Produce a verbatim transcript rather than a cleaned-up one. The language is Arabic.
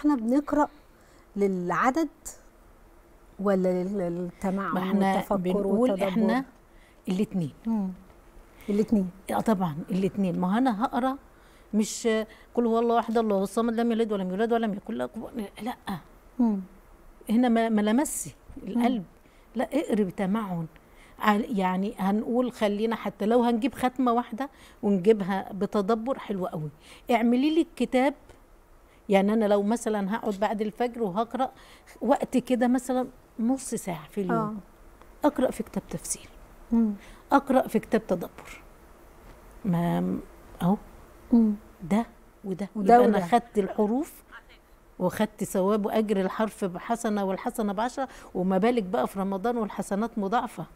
احنا بنقرأ للعدد ولا للتمعن والتفكر والتدبر؟ احنا الاثنين الاثنين اه طبعا الاثنين. ما انا هقرا مش قل هو الله احد الله الصمد لم يلد ولم يولد ولم يكن له كفوا لا مم. هنا ما, ما لمسي القلب مم. لا اقري بتمعن يعني. هنقول خلينا حتى لو هنجيب ختمه واحده ونجيبها بتدبر حلوه قوي. اعملي لي الكتاب يعني. انا لو مثلا هقعد بعد الفجر وهقرا وقت كده مثلا نص ساعه في اليوم آه. اقرا في كتاب تفسير مم. اقرا في كتاب تدبر ما اهو ده وده, وده انا خدت الحروف وخدت ثواب واجر الحرف بحسنه والحسنه بعشره وما بالك بقى في رمضان والحسنات مضاعفه.